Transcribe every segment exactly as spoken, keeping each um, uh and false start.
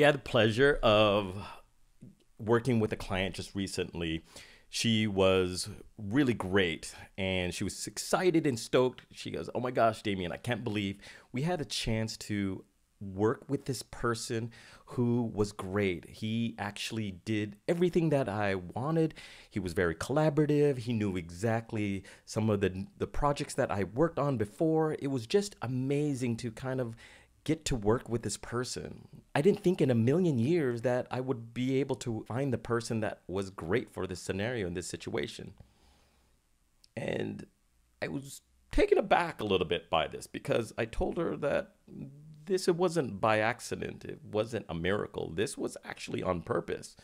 we had the pleasure of working with a client just recently. She was really great and she was excited and stoked. She goes, "Oh my gosh, Damien, I can't believe we had a chance to work with this person who was great. He actually did everything that I wanted. He was very collaborative. He knew exactly some of the, the projects that I worked on before. It was just amazing to kind of get to work with this person. I didn't think in a million years that I would be able to find the person that was great for this scenario in this situation." And I was taken aback a little bit by this because I told her that this, it wasn't by accident. It wasn't a miracle. This was actually on purpose.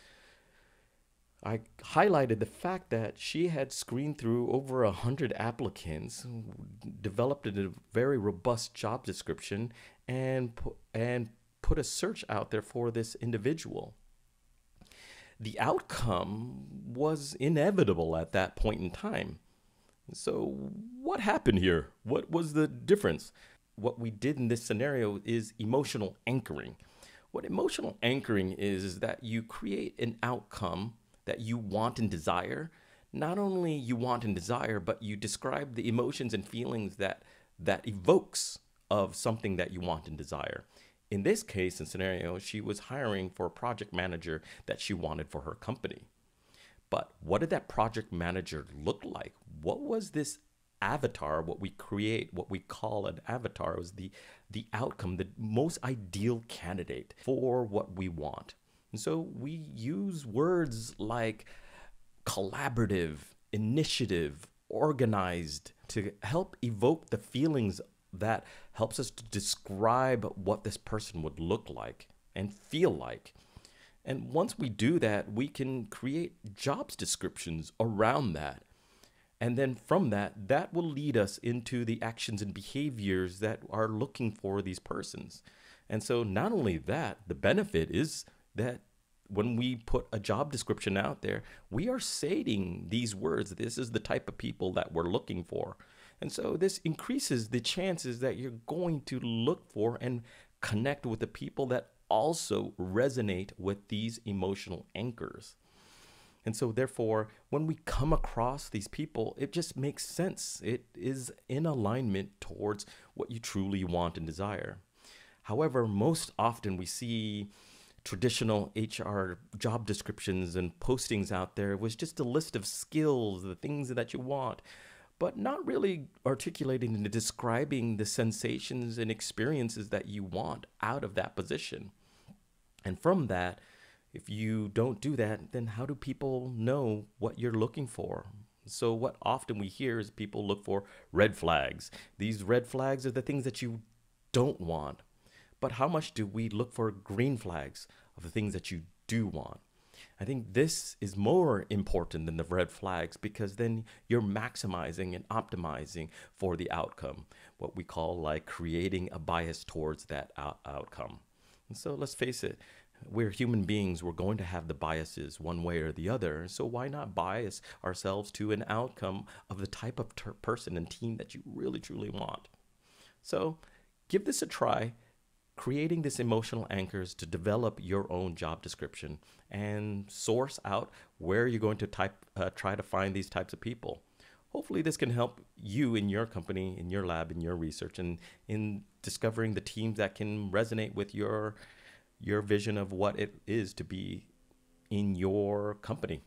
I highlighted the fact that she had screened through over a hundred applicants, developed a very robust job description, and pu and put a search out there for this individual. The outcome was inevitable at that point in time. So what happened here? What was the difference? What we did in this scenario is emotional anchoring. What emotional anchoring is, is that you create an outcome that you want and desire. Not only you want and desire, but you describe the emotions and feelings that that evokes of something that you want and desire. In this case and scenario, she was hiring for a project manager that she wanted for her company. But what did that project manager look like? What was this avatar? What we create, what we call an avatar, is the the outcome, the most ideal candidate for what we want. And so we use words like collaborative, initiative, organized to help evoke the feelings that helps us to describe what this person would look like and feel like. And once we do that, we can create jobs descriptions around that. And then from that, that will lead us into the actions and behaviors that are looking for these persons. And so not only that, the benefit is that when we put a job description out there, we are stating these words. This is the type of people that we're looking for. And so this increases the chances that you're going to look for and connect with the people that also resonate with these emotional anchors. And so therefore, when we come across these people, it just makes sense. It is in alignment towards what you truly want and desire. However, most often we see traditional H R job descriptions and postings out there was just a list of skills, the things that you want, but not really articulating and describing the sensations and experiences that you want out of that position. And from that, if you don't do that, then how do people know what you're looking for? So what often we hear is people look for red flags. These red flags are the things that you don't want. But how much do we look for green flags of the things that you do want? I think this is more important than the red flags, because then you're maximizing and optimizing for the outcome, what we call like creating a bias towards that out outcome. And so let's face it. We're human beings. We're going to have the biases one way or the other. So why not bias ourselves to an outcome of the type of ter person and team that you really, truly want? So give this a try, creating this emotional anchors to develop your own job description and source out where you're going to type, uh, try to find these types of people. Hopefully this can help you in your company, in your lab, in your research, and in discovering the teams that can resonate with your your vision of what it is to be in your company.